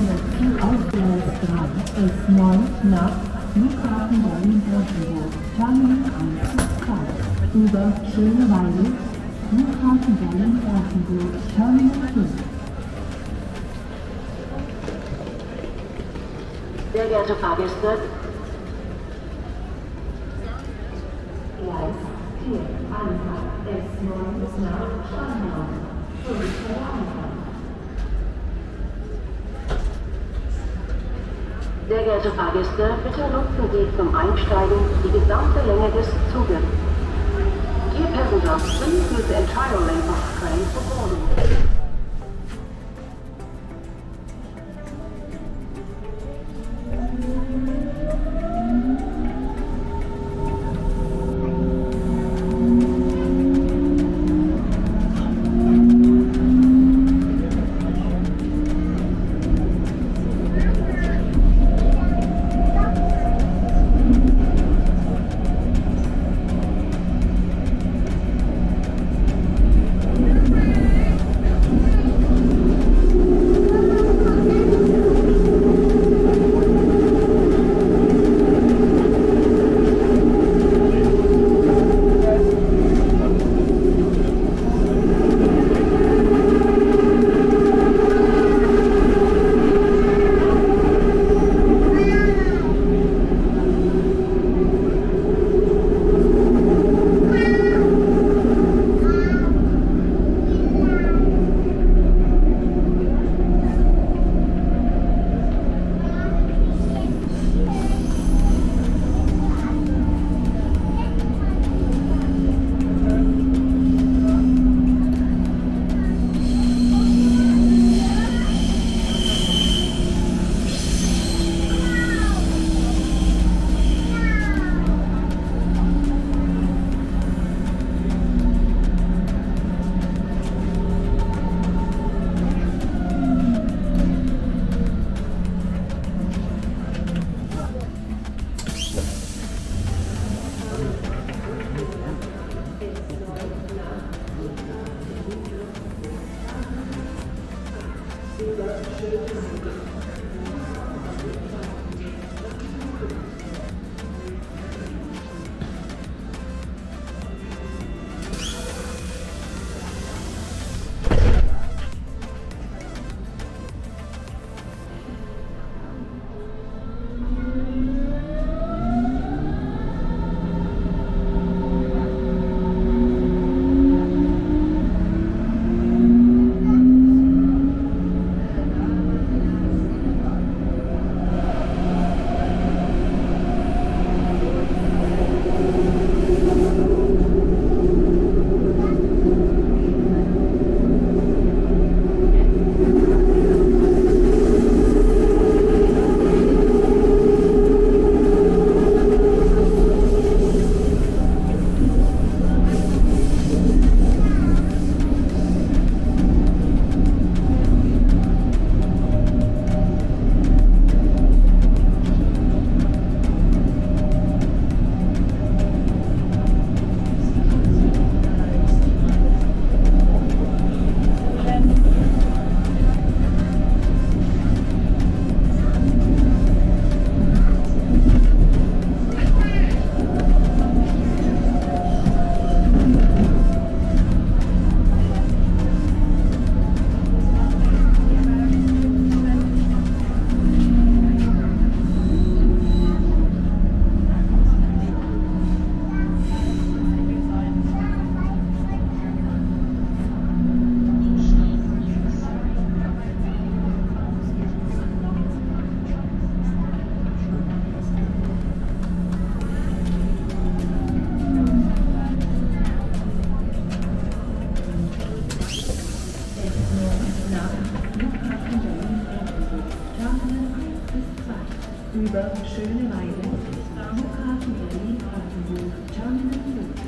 404 Ausgleich 3 S9 nach Flughafen Berlin-Brandenburg, Terminal 1 bis 2, über Schöneweide, Flughafen Berlin-Brandenburg, Terminal 5. Sehr geehrte Fahrgäste, Gleis 4, Anfahrt S9 nach Schöneweide, 5 Uhr Anfahrt. Sehr geehrte Fahrgäste, bitte nutzen Sie zum Einsteigen die gesamte Länge des Zuges. Dear passengers, please use the entire length of the train for boarding. Über Schöneweide, Flughafen Berlin-Brandenburg, Terminal 5.